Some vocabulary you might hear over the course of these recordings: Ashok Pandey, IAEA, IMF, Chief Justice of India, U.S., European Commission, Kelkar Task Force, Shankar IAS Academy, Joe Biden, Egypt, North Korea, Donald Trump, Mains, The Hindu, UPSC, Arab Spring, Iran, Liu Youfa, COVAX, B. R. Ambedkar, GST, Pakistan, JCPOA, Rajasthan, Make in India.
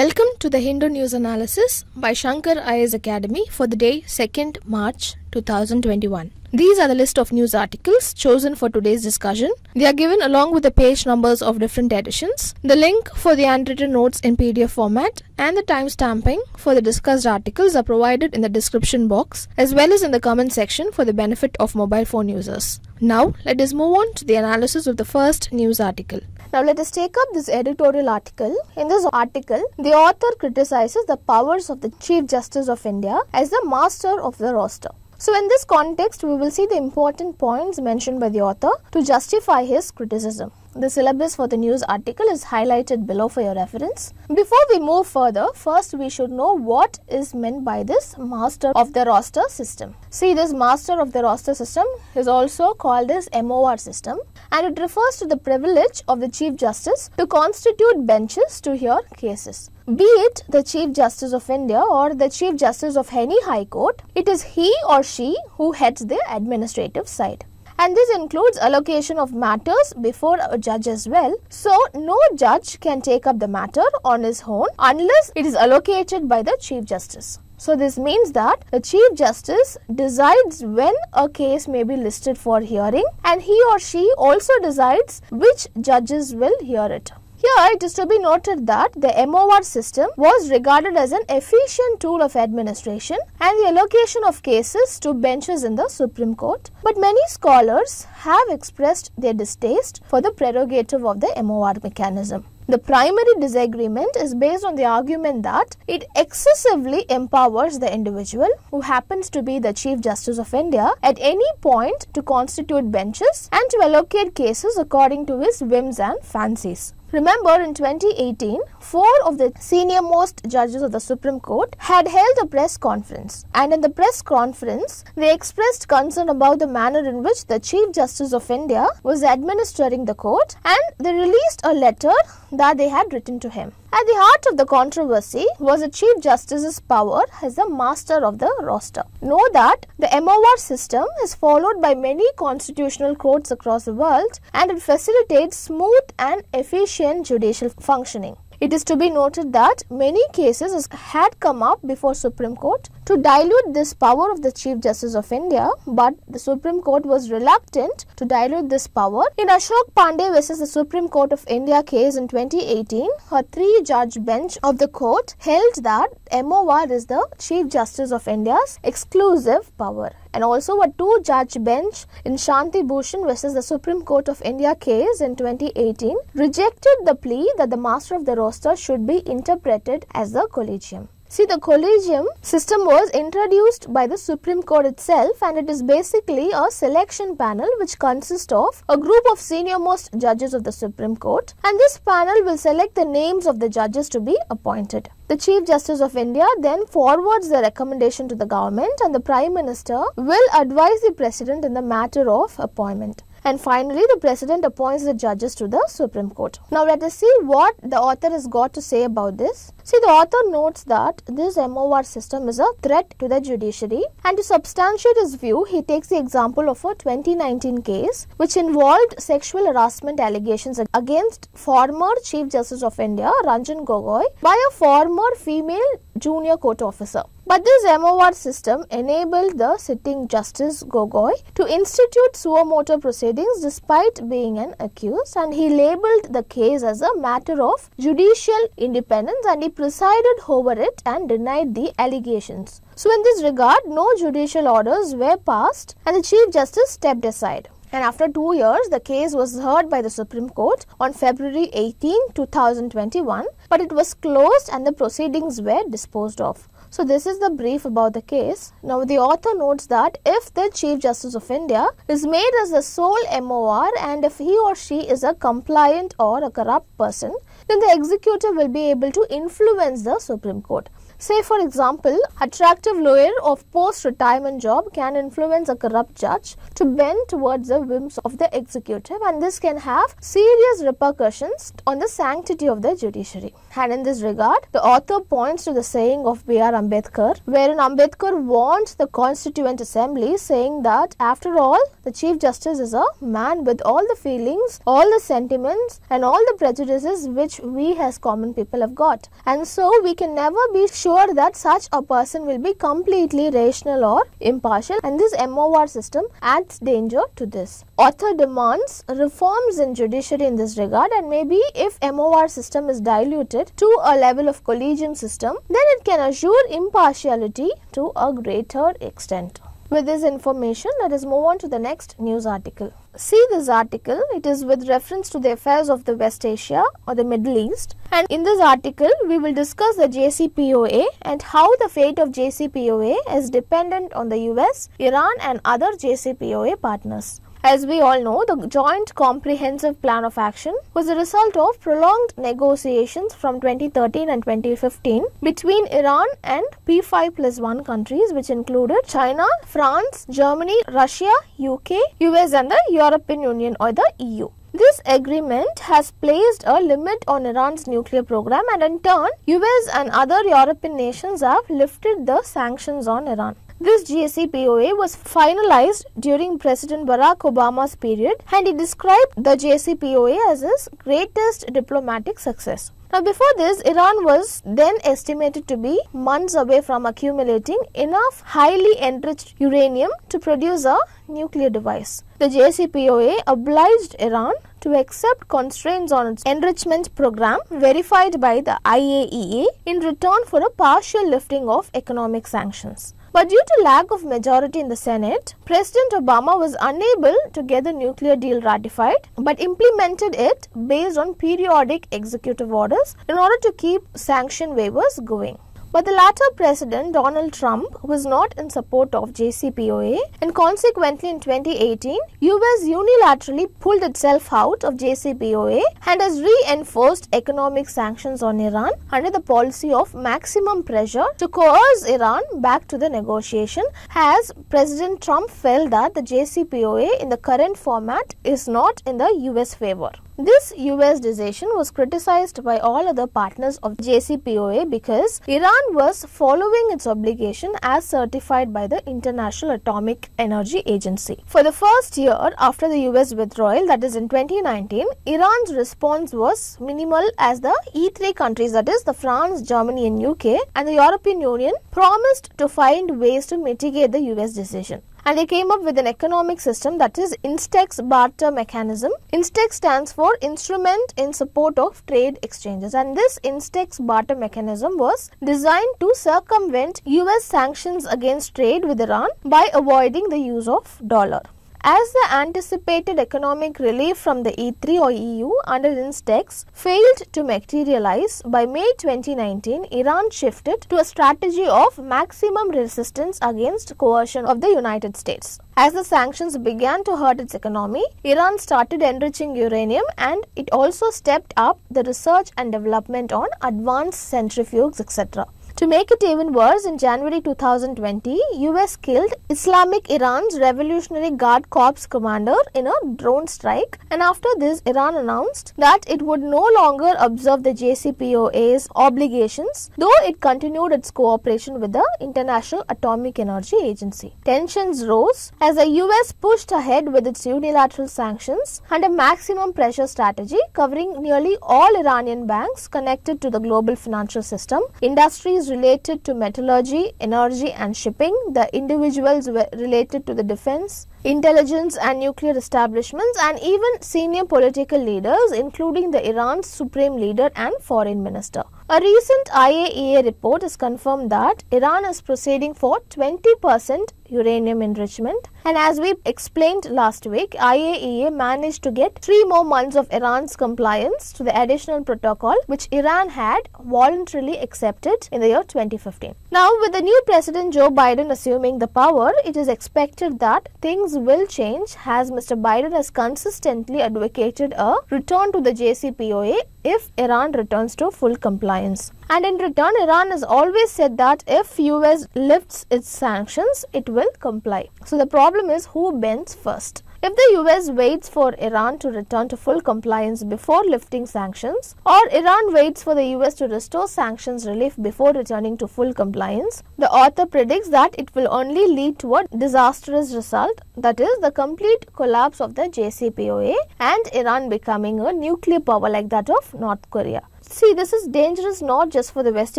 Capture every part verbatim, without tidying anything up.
Welcome to the Hindu News Analysis by Shankar I A S Academy for the day second March two thousand twenty-one. These are the list of news articles chosen for today's discussion. They are given along with the page numbers of different editions, the link for the handwritten notes in P D F format and the time stamping for the discussed articles are provided in the description box as well as in the comment section for the benefit of mobile phone users. Now, let us move on to the analysis of the first news article. Now let us take up this editorial article. In this article, the author criticizes the powers of the Chief Justice of India as the master of the roster. So in this context, we will see the important points mentioned by the author to justify his criticism. The syllabus for the news article is highlighted below for your reference. Before we move further, first we should know what is meant by this master of the roster system. See, this master of the roster system is also called as M O R system, and it refers to the privilege of the Chief Justice to constitute benches to hear cases. Be it the Chief Justice of India or the Chief Justice of any High Court, it is he or she who heads the administrative side. And this includes allocation of matters before a judge as well. So, no judge can take up the matter on his own unless it is allocated by the Chief Justice. So, this means that the Chief Justice decides when a case may be listed for hearing, and he or she also decides which judges will hear it. Here, it is to be noted that the M O R system was regarded as an efficient tool of administration and the allocation of cases to benches in the Supreme Court. But many scholars have expressed their distaste for the prerogative of the M O R mechanism. The primary disagreement is based on the argument that it excessively empowers the individual who happens to be the Chief Justice of India at any point to constitute benches and to allocate cases according to his whims and fancies. Remember, in twenty eighteen, four of the senior-most judges of the Supreme Court had held a press conference, and in the press conference, they expressed concern about the manner in which the Chief Justice of India was administering the court, and they released a letter that they had written to him. At the heart of the controversy was the Chief Justice's power as the master of the roster. Know that the M O R system is followed by many constitutional courts across the world, and it facilitates smooth and efficient judicial functioning. It is to be noted that many cases had come up before Supreme Court to dilute this power of the Chief Justice of India, but the Supreme Court was reluctant to dilute this power. In Ashok Pandey versus the Supreme Court of India case in twenty eighteen, a three-judge bench of the court held that M O R is the Chief Justice of India's exclusive power. And also a two-judge bench in Shanti Bhushan versus the Supreme Court of India case in twenty eighteen rejected the plea that the master of the roster should be interpreted as the collegium. See, the collegium system was introduced by the Supreme Court itself, and it is basically a selection panel which consists of a group of senior-most judges of the Supreme Court, and this panel will select the names of the judges to be appointed. The Chief Justice of India then forwards the recommendation to the government, and the Prime Minister will advise the President in the matter of appointment. And finally, the President appoints the judges to the Supreme Court. Now, let us see what the author has got to say about this. See, the author notes that this M O R system is a threat to the judiciary, and to substantiate his view, he takes the example of a twenty nineteen case which involved sexual harassment allegations against former Chief Justice of India, Ranjan Gogoi, by a former female junior court officer. But this M O R system enabled the sitting Justice Gogoi to institute suo motu proceedings despite being an accused, and he labelled the case as a matter of judicial independence, and he presided over it and denied the allegations. So in this regard, no judicial orders were passed, and the Chief Justice stepped aside. And after two years, the case was heard by the Supreme Court on February eighteenth two thousand twenty-one, but it was closed and the proceedings were disposed of. So this is the brief about the case. Now the author notes that if the Chief Justice of India is made as the sole M O R, and if he or she is a compliant or a corrupt person, then the executive will be able to influence the Supreme Court. Say, for example, attractive lawyer of post-retirement job can influence a corrupt judge to bend towards a whims of the executive, and this can have serious repercussions on the sanctity of the judiciary. And in this regard, the author points to the saying of B. R. Ambedkar, wherein Ambedkar warns the Constituent Assembly, saying that after all, the Chief Justice is a man with all the feelings, all the sentiments, and all the prejudices which we as common people have got. And so we can never be sure that such a person will be completely rational or impartial, and this M O R system adds danger to this. Author demands reforms in judiciary in this regard, and maybe if M O R system is diluted to a level of collegium system, then it can assure impartiality to a greater extent. With this information, let us move on to the next news article. See this article, it is with reference to the affairs of the West Asia or the Middle East. And in this article, we will discuss the J C P O A and how the fate of J C P O A is dependent on the U S, Iran and other J C P O A partners. As we all know, the Joint Comprehensive Plan of Action was a result of prolonged negotiations from twenty thirteen and twenty fifteen between Iran and P five plus one countries, which included China, France, Germany, Russia, U K, U S and the European Union or the E U. This agreement has placed a limit on Iran's nuclear program, and in turn, U S and other European nations have lifted the sanctions on Iran. This J C P O A was finalized during President Barack Obama's period, and he described the J C P O A as his greatest diplomatic success. Now, before this, Iran was then estimated to be months away from accumulating enough highly enriched uranium to produce a nuclear device. The J C P O A obliged Iran to accept constraints on its enrichment program verified by the I A E A in return for a partial lifting of economic sanctions. But due to lack of majority in the Senate, President Obama was unable to get the nuclear deal ratified, but implemented it based on periodic executive orders in order to keep sanction waivers going. But the latter president, Donald Trump, was not in support of J C P O A, and consequently in twenty eighteen, U S unilaterally pulled itself out of J C P O A and has reinforced economic sanctions on Iran under the policy of maximum pressure to coerce Iran back to the negotiation, as President Trump felt that the J C P O A in the current format is not in the U S favor. This U S decision was criticized by all other partners of J C P O A because Iran was following its obligation as certified by the International Atomic Energy Agency. For the first year after the U S withdrawal, that is in twenty nineteen, Iran's response was minimal, as the E three countries, that is the France, Germany and U K and the European Union, promised to find ways to mitigate the U S decision. And they came up with an economic system, that is INSTEX barter mechanism. INSTEX stands for Instrument in Support of Trade Exchanges, and this INSTEX barter mechanism was designed to circumvent U S sanctions against trade with Iran by avoiding the use of dollar. As the anticipated economic relief from the E three or E U under INSTEX failed to materialize, by May twenty nineteen, Iran shifted to a strategy of maximum resistance against coercion of the United States. As the sanctions began to hurt its economy, Iran started enriching uranium, and it also stepped up the research and development on advanced centrifuges, et cetera. To make it even worse, in January two thousand twenty, U S killed Islamic Iran's Revolutionary Guard Corps commander in a drone strike, and after this, Iran announced that it would no longer observe the J C P O A's obligations, though it continued its cooperation with the International Atomic Energy Agency. Tensions rose as the U S pushed ahead with its unilateral sanctions and a maximum pressure strategy covering nearly all Iranian banks connected to the global financial system, industries related to metallurgy, energy and shipping, the individuals were related to the defense, intelligence and nuclear establishments, and even senior political leaders, including the Iran's supreme leader and foreign minister. A recent I A E A report has confirmed that Iran is proceeding for twenty percent uranium enrichment, and as we explained last week, I A E A managed to get three more months of Iran's compliance to the additional protocol which Iran had voluntarily accepted in the year twenty fifteen. Now, with the new President Joe Biden assuming the power, it is expected that things will change, as Mister Biden has consistently advocated a return to the J C P O A if Iran returns to full compliance. And in return, Iran has always said that if U S lifts its sanctions, it will comply. So the problem is who bends first. If the U S waits for Iran to return to full compliance before lifting sanctions, or Iran waits for the U S to restore sanctions relief before returning to full compliance, the author predicts that it will only lead to a disastrous result, that is, the complete collapse of the J C P O A and Iran becoming a nuclear power like that of North Korea. See, this is dangerous not just for the West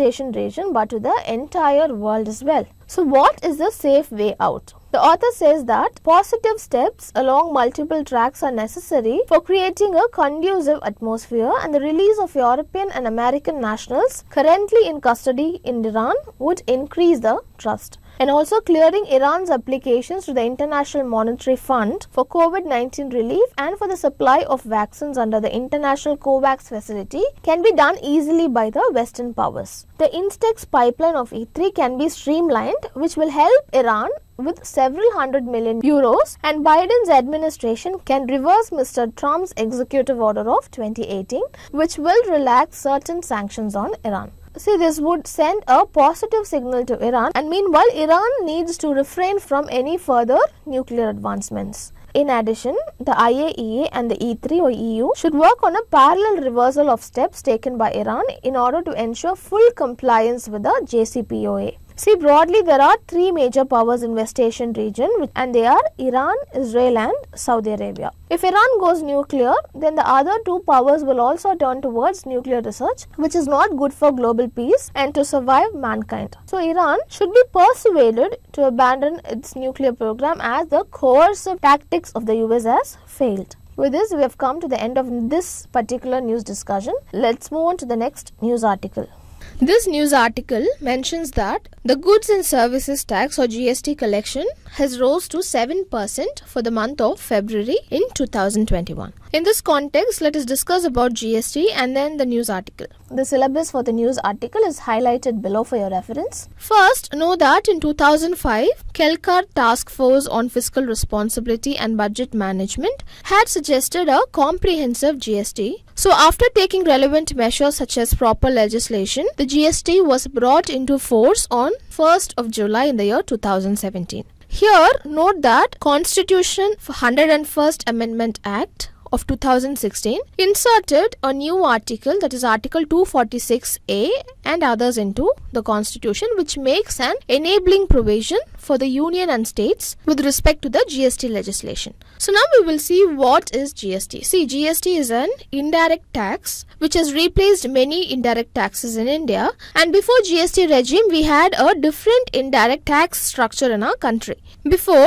Asian region but to the entire world as well. So what is the safe way out? The author says that positive steps along multiple tracks are necessary for creating a conducive atmosphere, and the release of European and American nationals currently in custody in Iran would increase the trust. And also clearing Iran's applications to the International Monetary Fund for COVID nineteen relief and for the supply of vaccines under the International COVAX facility can be done easily by the Western powers. The INSTEX pipeline of E three can be streamlined, which will help Iran with several hundred million euros, and Biden's administration can reverse Mister Trump's executive order of twenty eighteen, which will relax certain sanctions on Iran. See, this would send a positive signal to Iran, and meanwhile Iran needs to refrain from any further nuclear advancements. In addition, the I A E A and the E three or E U should work on a parallel reversal of steps taken by Iran in order to ensure full compliance with the J C P O A. See, broadly there are three major powers in West Asian region, and they are Iran, Israel and Saudi Arabia. If Iran goes nuclear, then the other two powers will also turn towards nuclear research, which is not good for global peace and to survive mankind. So Iran should be persuaded to abandon its nuclear program, as the coercive tactics of the U S has failed. With this, we have come to the end of this particular news discussion. Let's move on to the next news article. This news article mentions that the goods and services tax or G S T collection has rose to seven percent for the month of February in two thousand twenty-one. In this context, let us discuss about G S T and then the news article. The syllabus for the news article is highlighted below for your reference. First, know that in two thousand five, Kelkar Task Force on Fiscal Responsibility and Budget Management had suggested a comprehensive G S T. So after taking relevant measures such as proper legislation, the G S T was brought into force on first of July in the year two thousand seventeen. Here, note that Constitution for one hundred first Amendment Act of two thousand sixteen inserted a new article, that is Article two forty-six A and others, into the Constitution, which makes an enabling provision for the Union and states with respect to the G S T legislation. So now we will see what is G S T. See, G S T is an indirect tax which has replaced many indirect taxes in India, and before G S T regime we had a different indirect tax structure in our country. Before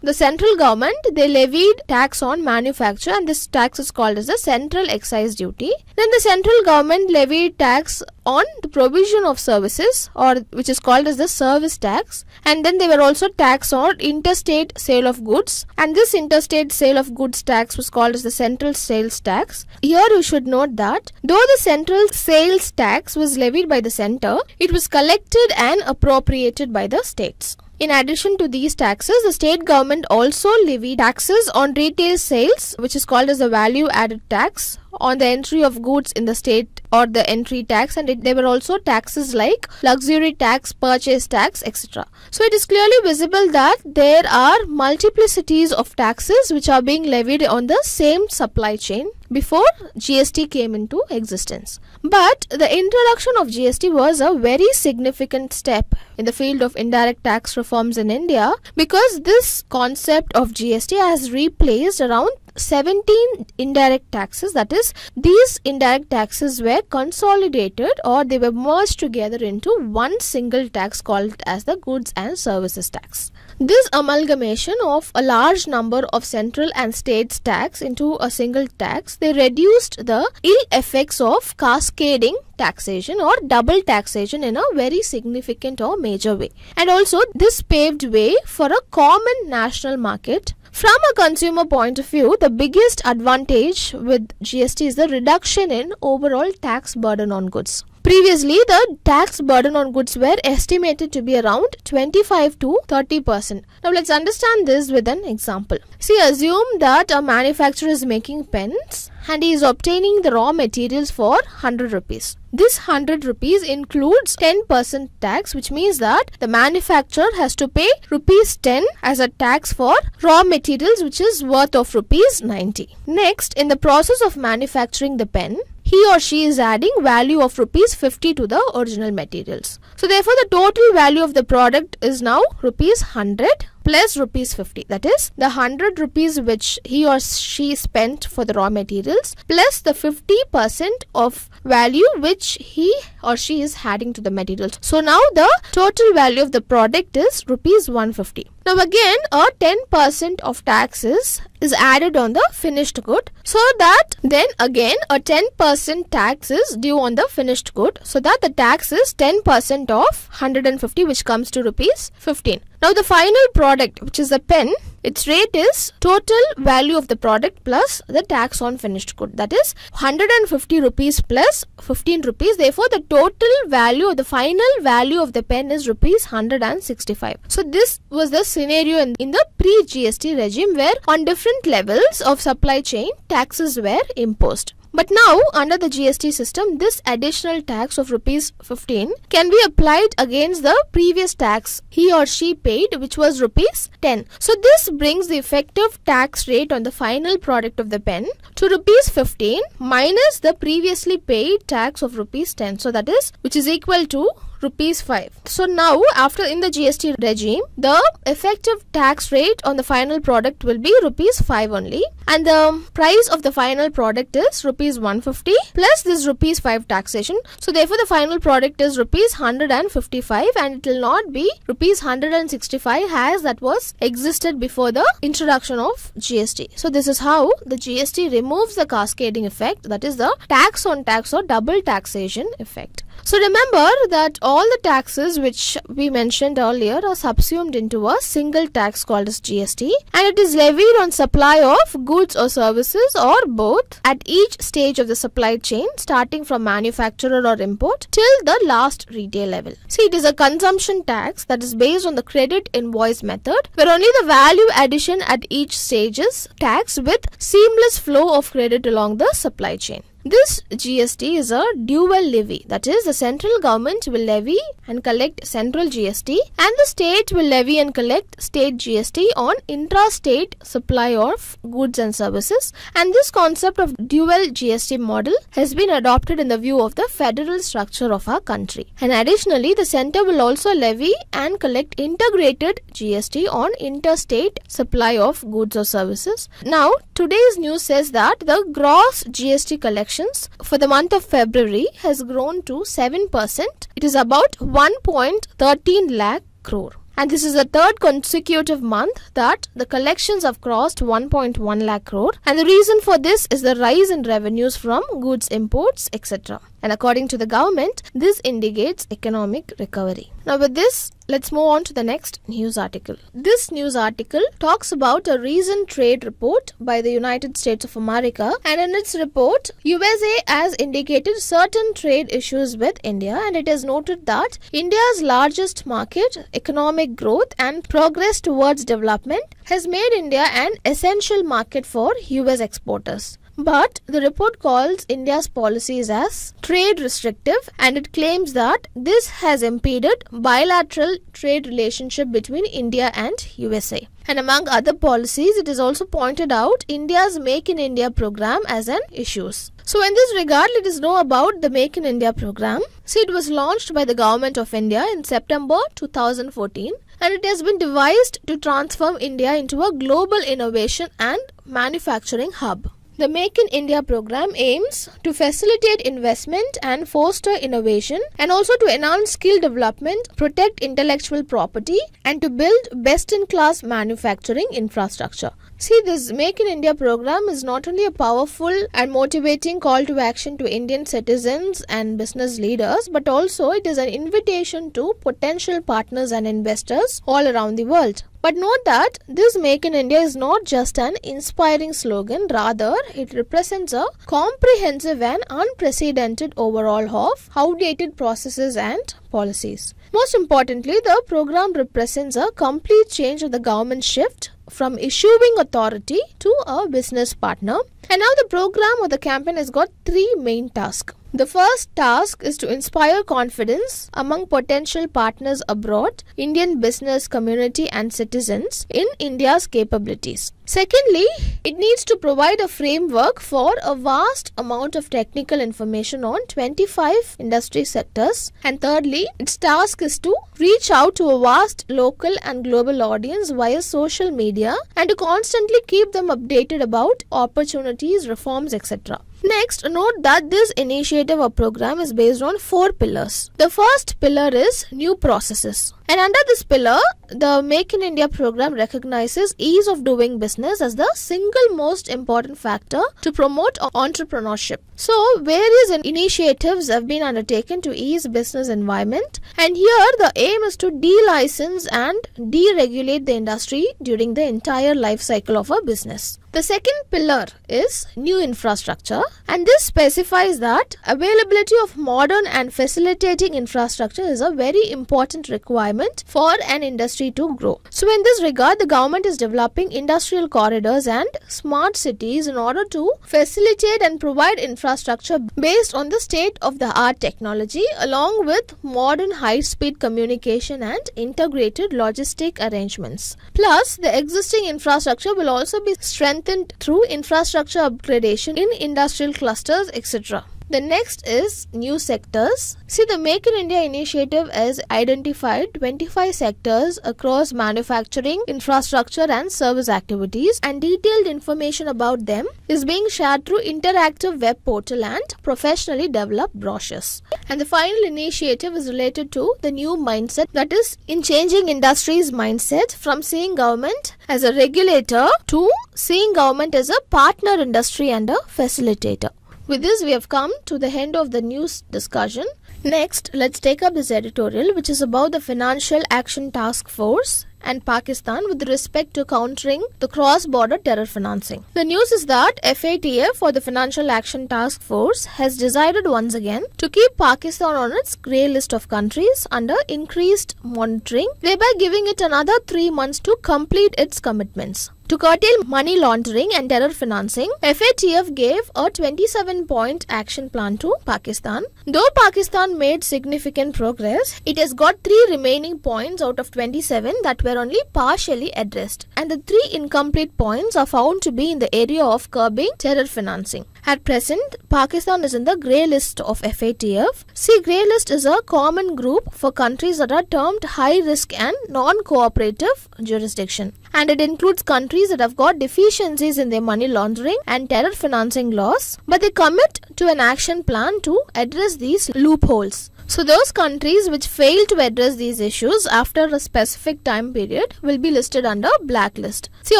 the central government, they levied tax on manufacture, and this tax is called as the central excise duty. Then the central government levied tax on the provision of services, or which is called as the service tax, and then they were also taxed on interstate sale of goods, and this interstate sale of goods tax was called as the central sales tax. Here you should note that though the central sales tax was levied by the center, it was collected and appropriated by the states. In addition to these taxes, the state government also levied taxes on retail sales, which is called as the value added tax, on the entry of goods in the state, or the entry tax, and it, there were also taxes like luxury tax, purchase tax, et cetera. So it is clearly visible that there are multiplicities of taxes which are being levied on the same supply chain before G S T came into existence. But the introduction of G S T was a very significant step in the field of indirect tax reforms in India, because this concept of G S T has replaced around seventeen indirect taxes, that is, these indirect taxes were consolidated or they were merged together into one single tax called as the goods and services tax. This amalgamation of a large number of central and states tax into a single tax, they reduced the ill effects of cascading taxation or double taxation in a very significant or major way. And also this paved way for a common national market. From a consumer point of view, the biggest advantage with G S T is the reduction in overall tax burden on goods. Previously, the tax burden on goods were estimated to be around twenty-five to thirty percent. Now, let's understand this with an example. See, assume that a manufacturer is making pens and he is obtaining the raw materials for one hundred rupees. This one hundred rupees includes ten percent tax, which means that the manufacturer has to pay rupees ten as a tax for raw materials, which is worth of rupees ninety. Next, in the process of manufacturing the pen, he or she is adding value of rupees fifty to the original materials. So therefore, the total value of the product is now rupees one hundred plus rupees fifty. That is, the one hundred rupees which he or she spent for the raw materials plus the fifty percent of value which he or she is adding to the materials. So now the total value of the product is rupees one hundred fifty. Now again, a ten percent of taxes is added on the finished good, so that then again a ten percent tax is due on the finished good, so that the tax is ten percent of one hundred fifty, which comes to rupees fifteen. Now the final product, which is a pen, its rate is total value of the product plus the tax on finished good. That is one hundred fifty rupees plus fifteen rupees. Therefore, the total value, the final value of the pen is rupees one hundred sixty-five. So this was the scenario in, in the pre-G S T regime, where on different levels of supply chain, taxes were imposed. But now, under the G S T system, this additional tax of rupees fifteen can be applied against the previous tax he or she paid, which was rupees ten. So this brings the effective tax rate on the final product of the pen to rupees fifteen minus the previously paid tax of rupees ten. So that is, which is equal to rupees five. So now, after in the G S T regime, the effective tax rate on the final product will be rupees five only, and the price of the final product is rupees one hundred fifty plus this rupees five taxation. So therefore, the final product is rupees one hundred fifty-five, and it will not be rupees one hundred sixty-five as that was existed before the introduction of G S T. So this is how the G S T removes the cascading effect, that is the tax on tax or double taxation effect. So remember that all the taxes which we mentioned earlier are subsumed into a single tax called as G S T, and it is levied on supply of goods or services or both at each stage of the supply chain, starting from manufacturer or import till the last retail level. See, it is a consumption tax that is based on the credit invoice method, where only the value addition at each stage is taxed with seamless flow of credit along the supply chain. This G S T is a dual levy, that is, the central government will levy and collect central G S T, and the state will levy and collect state G S T on intra-state supply of goods and services. And this concept of dual G S T model has been adopted in the view of the federal structure of our country. And additionally, the center will also levy and collect integrated G S T on interstate supply of goods or services. Now, today's news says that the gross G S T collection for the month of February has grown to seven percent. It is about one point one three lakh crore. And this is the third consecutive month that the collections have crossed one point one lakh crore. And the reason for this is the rise in revenues from goods imports, et cetera. And according to the government, this indicates economic recovery. Now with this, let's move on to the next news article. This news article talks about a recent trade report by the United States of America. And in its report, U S A has indicated certain trade issues with India. And it has noted that India's largest market, economic growth and progress towards development has made India an essential market for U S exporters. But the report calls India's policies as trade restrictive, and it claims that this has impeded bilateral trade relationship between India and U S A. And among other policies, it is also pointed out India's Make in India program as an issue. So in this regard, let us know about the Make in India program. See, it was launched by the Government of India in September two thousand fourteen, and it has been devised to transform India into a global innovation and manufacturing hub. The Make in India program aims to facilitate investment and foster innovation, and also to enhance skill development, protect intellectual property, and to build best-in-class manufacturing infrastructure. See, this Make in India program is not only a powerful and motivating call to action to Indian citizens and business leaders, but also it is an invitation to potential partners and investors all around the world. But note that this Make in India is not just an inspiring slogan, rather it represents a comprehensive and unprecedented overhaul of outdated processes and policies. Most importantly, the program represents a complete change of the government shift from issuing authority to a business partner. And now the program or the campaign has got three main tasks. The first task is to inspire confidence among potential partners abroad, Indian business community and citizens in India's capabilities. Secondly, it needs to provide a framework for a vast amount of technical information on twenty-five industry sectors. And thirdly, its task is to reach out to a vast local and global audience via social media and to constantly keep them updated about opportunities, reforms, et cetera. Next, note that this initiative or program is based on four pillars. The first pillar is new processes. And under this pillar, the Make in India program recognizes ease of doing business as the single most important factor to promote entrepreneurship. So, various initiatives have been undertaken to ease business environment. And here, the aim is to de-license and deregulate the industry during the entire life cycle of a business. The second pillar is new infrastructure, and this specifies that availability of modern and facilitating infrastructure is a very important requirement for an industry to grow. So in this regard, the government is developing industrial corridors and smart cities in order to facilitate and provide infrastructure based on the state-of-the-art technology along with modern high-speed communication and integrated logistic arrangements. Plus, the existing infrastructure will also be strengthened through infrastructure upgradation in industrial clusters, et cetera. The next is new sectors. See, the Make in India initiative has identified twenty-five sectors across manufacturing, infrastructure and service activities, and detailed information about them is being shared through interactive web portal and professionally developed brochures. And the final initiative is related to the new mindset, that is, in changing industry's mindset from seeing government as a regulator to seeing government as a partner industry and a facilitator. With this, we have come to the end of the news discussion. Next, let's take up this editorial, which is about the Financial Action Task Force and Pakistan with respect to countering the cross-border terror financing. The news is that F A T F, or the Financial Action Task Force, has decided once again to keep Pakistan on its grey list of countries under increased monitoring, thereby giving it another three months to complete its commitments. To curtail money laundering and terror financing, F A T F gave a twenty-seven point action plan to Pakistan. Though Pakistan made significant progress, it has got three remaining points out of twenty-seven that were only partially addressed, and the three incomplete points are found to be in the area of curbing terror financing. At present, Pakistan is in the grey list of F A T F. See, grey list is a common group for countries that are termed high risk and non-cooperative jurisdiction, and it includes countries that have got deficiencies in their money laundering and terror financing laws, but they commit to an action plan to address these loopholes. So those countries which fail to address these issues after a specific time period will be listed under blacklist. See,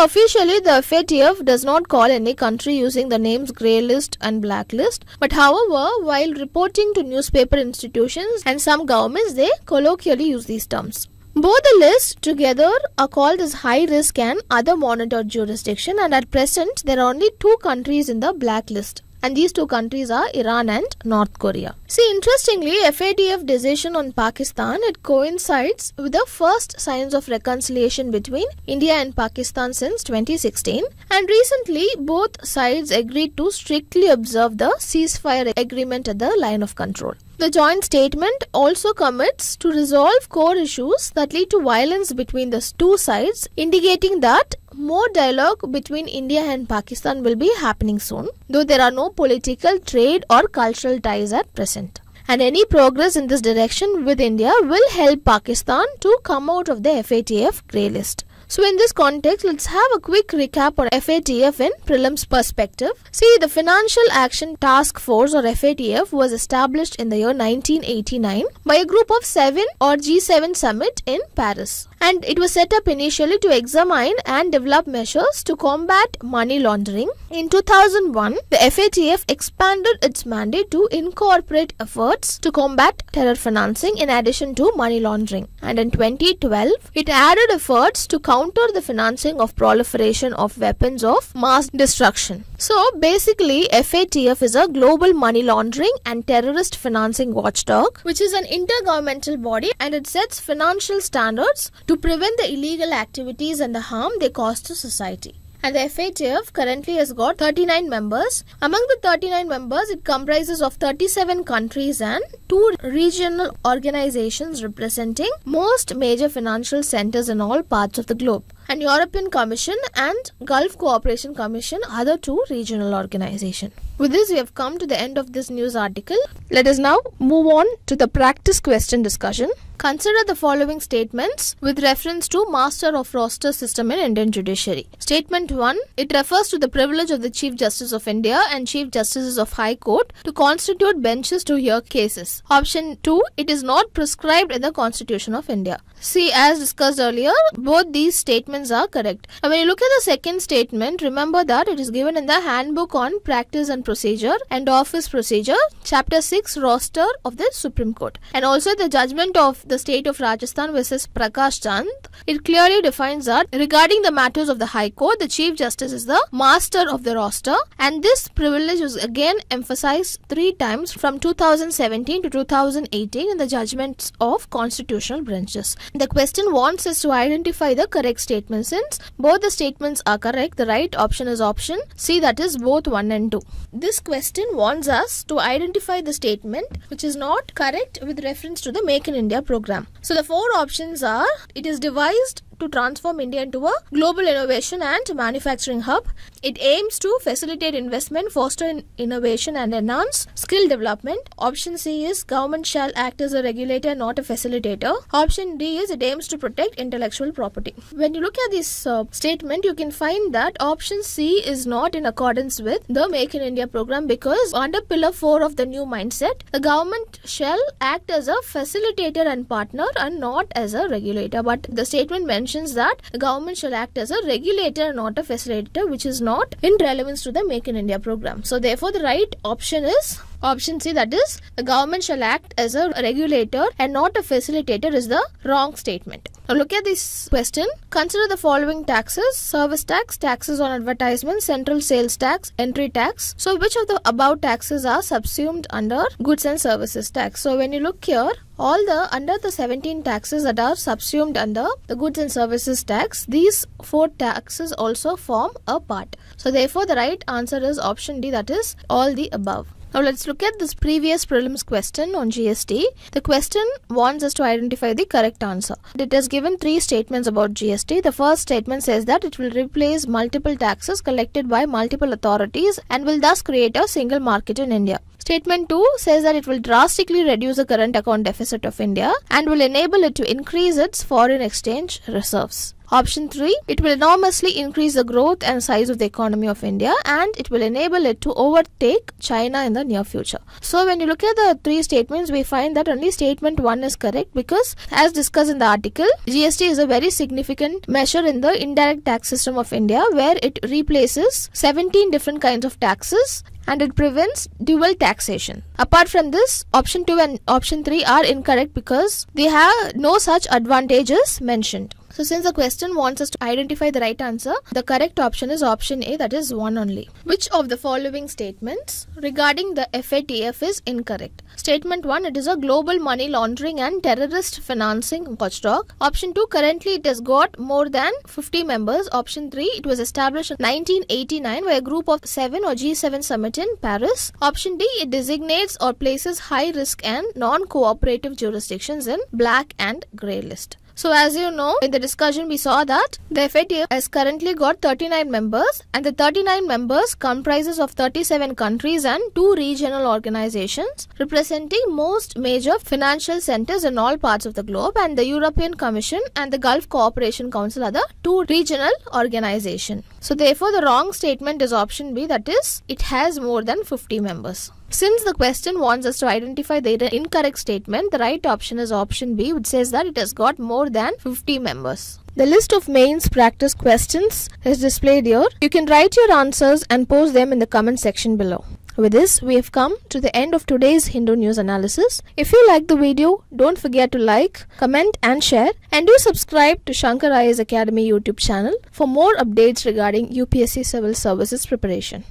officially the F A T F does not call any country using the names grey list and blacklist, but however, while reporting to newspaper institutions and some governments, they colloquially use these terms. Both the lists together are called as high risk and other monitored jurisdiction, and at present there are only two countries in the blacklist. And these two countries are Iran and North Korea. See, interestingly, F A T F decision on Pakistan, it coincides with the first signs of reconciliation between India and Pakistan since twenty sixteen. And recently, both sides agreed to strictly observe the ceasefire agreement at the line of control. The joint statement also commits to resolve core issues that lead to violence between the two sides, indicating that more dialogue between India and Pakistan will be happening soon, though there are no political, trade or cultural ties at present. And any progress in this direction with India will help Pakistan to come out of the F A T F grey list. So in this context, let's have a quick recap on F A T F in prelims perspective. See, the Financial Action Task Force or F A T F was established in the year nineteen eighty-nine by a group of seven or G seven summit in Paris. and it was set up initially to examine and develop measures to combat money laundering. In two thousand one, the F A T F expanded its mandate to incorporate efforts to combat terror financing in addition to money laundering. And in twenty twelve, it added efforts to counter the financing of proliferation of weapons of mass destruction. So basically, F A T F is a global money laundering and terrorist financing watchdog, which is an intergovernmental body, and it sets financial standards to prevent the illegal activities and the harm they cause to society. And the F A T F currently has got thirty-nine members. Among the thirty-nine members, it comprises of thirty-seven countries and two regional organizations representing most major financial centers in all parts of the globe. And European Commission and Gulf Cooperation Commission are the two regional organizations. With this, we have come to the end of this news article. Let us now move on to the practice question discussion. Consider the following statements with reference to master of roster system in Indian judiciary. Statement one. It refers to the privilege of the Chief Justice of India and Chief Justices of High Court to constitute benches to hear cases. Option two. It is not prescribed in the Constitution of India. See, as discussed earlier, both these statements are correct. Now, when you look at the second statement, remember that it is given in the Handbook on Practice and Procedure and Office Procedure, Chapter six, Roster of the Supreme Court. And also the judgment of the state of Rajasthan versus Prakash Chand, it clearly defines that regarding the matters of the High Court, the Chief Justice is the master of the roster, and this privilege was again emphasized three times from two thousand seventeen to two thousand eighteen in the judgments of constitutional benches. The question wants us to identify the correct statement. Since both the statements are correct, the right option is option C, that is both one and two. This question wants us to identify the statement which is not correct with reference to the Make in India program. So the four options are: it is devised to transform India into a global innovation and manufacturing hub. It aims to facilitate investment, foster innovation and enhance skill development. Option C is government shall act as a regulator, not a facilitator. Option D is it aims to protect intellectual property. When you look at this uh, statement, you can find that option C is not in accordance with the Make in India program, because under pillar four of the new mindset, the government shall act as a facilitator and partner and not as a regulator. But the statement mentioned that the government shall act as a regulator, not a facilitator, which is not in relevance to the Make in India program. So therefore, the right option is option C, that is the government shall act as a regulator and not a facilitator is the wrong statement. Now look at this question. Consider the following taxes: service tax, taxes on advertisement, central sales tax, entry tax. So which of the above taxes are subsumed under goods and services tax? So when you look here, all the under the seventeen taxes that are subsumed under the goods and services tax, these four taxes also form a part. So therefore, the right answer is option D, that is all the above. Now let's look at this previous prelims question on G S T. The question wants us to identify the correct answer. It has given three statements about G S T. The first statement says that it will replace multiple taxes collected by multiple authorities and will thus create a single market in India. Statement two says that it will drastically reduce the current account deficit of India and will enable it to increase its foreign exchange reserves. Option three, it will enormously increase the growth and size of the economy of India and it will enable it to overtake China in the near future. So when you look at the three statements, we find that only statement one is correct, because as discussed in the article, G S T is a very significant measure in the indirect tax system of India, where it replaces seventeen different kinds of taxes and it prevents dual taxation. Apart from this, option two and option three are incorrect because they have no such advantages mentioned. So since the question wants us to identify the right answer, the correct option is option A, that is one only. Which of the following statements regarding the F A T F is incorrect? Statement one, it is a global money laundering and terrorist financing watchdog. Option two, currently it has got more than fifty members. Option three, it was established in nineteen eighty-nine by a group of seven or G seven summit in Paris. Option D, it designates or places high risk and non-cooperative jurisdictions in black and grey list. So as you know, in the discussion we saw that the F A T F has currently got thirty-nine members, and the thirty-nine members comprises of thirty-seven countries and two regional organizations representing most major financial centers in all parts of the globe, and the European Commission and the Gulf Cooperation Council are the two regional organizations. So therefore, the wrong statement is option B, that is it has more than fifty members. Since the question wants us to identify the incorrect statement, the right option is option B, which says that it has got more than fifty members. The list of mains practice questions is displayed here. You can write your answers and post them in the comment section below. With this, we have come to the end of today's Hindu news analysis. If you like the video, don't forget to like, comment and share, and do subscribe to Shankar I A S Academy YouTube channel for more updates regarding U P S C Civil Services preparation.